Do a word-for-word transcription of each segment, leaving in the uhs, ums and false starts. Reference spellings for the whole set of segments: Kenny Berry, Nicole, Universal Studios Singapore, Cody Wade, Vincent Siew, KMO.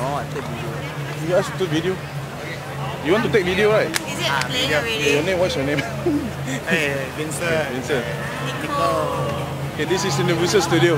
No, I take video. You asked to video? Okay. You want to take video, right? Is it ah, playing already? Your name, what's your name? Hey, Vincent. Vincent. Nicole. Okay, this is Universal Studio.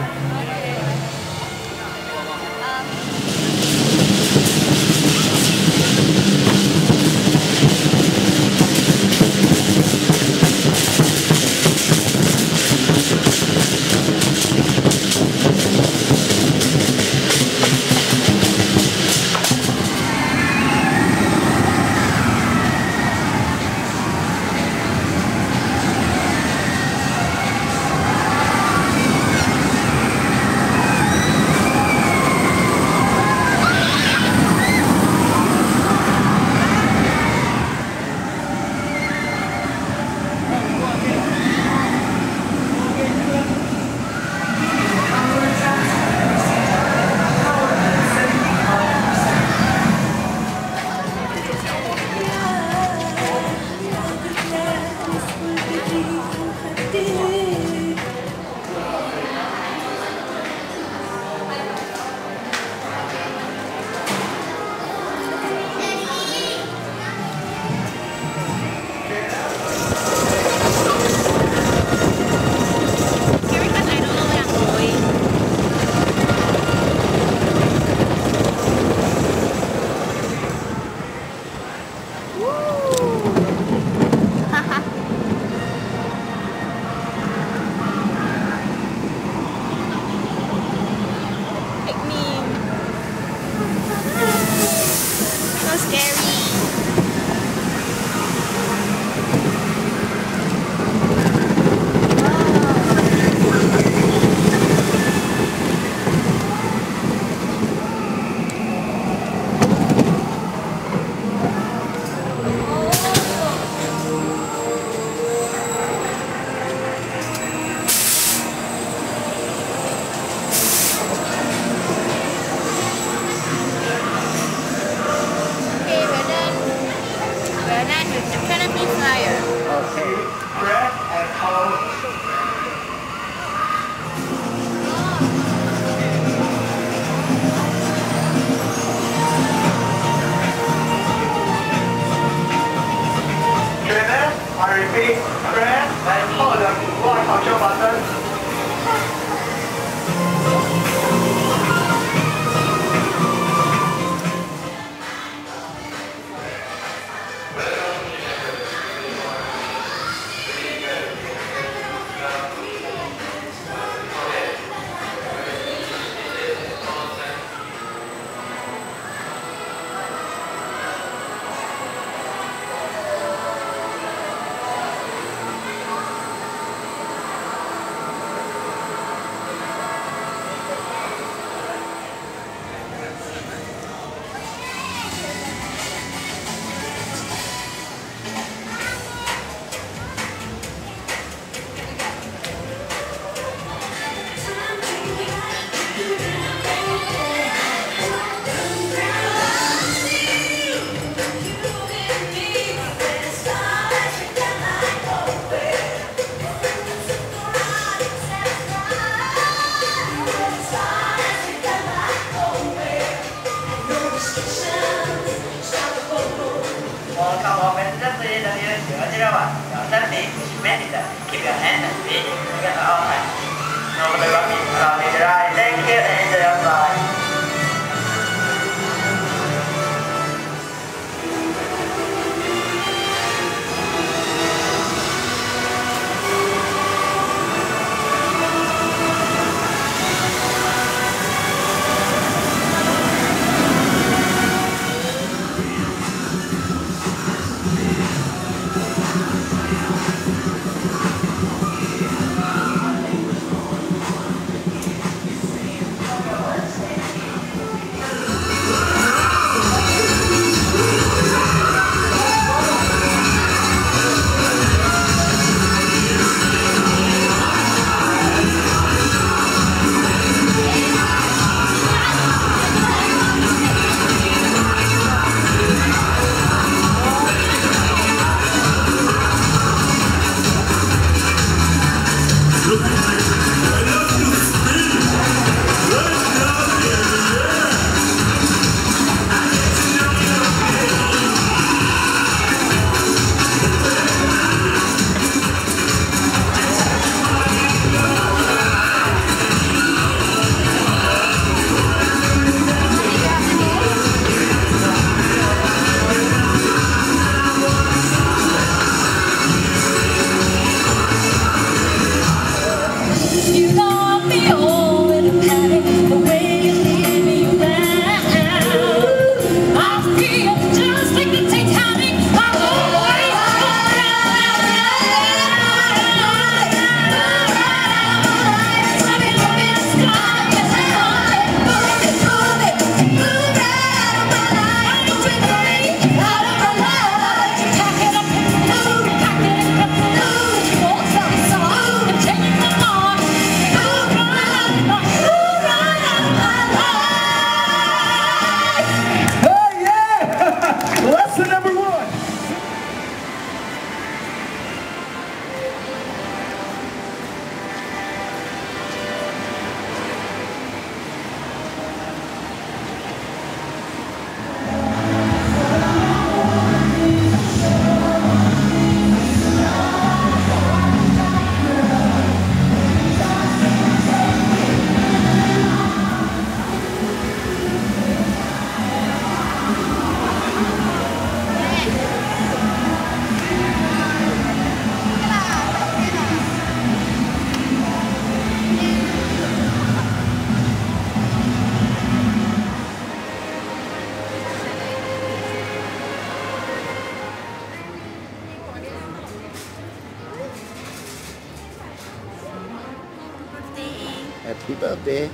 a bit.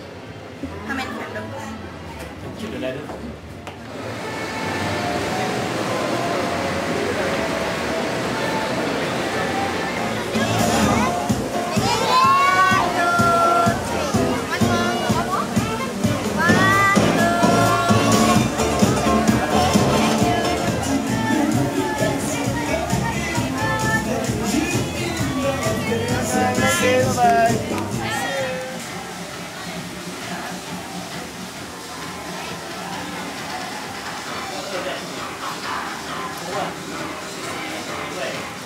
How many candles? Keep the ladder. What? Wait.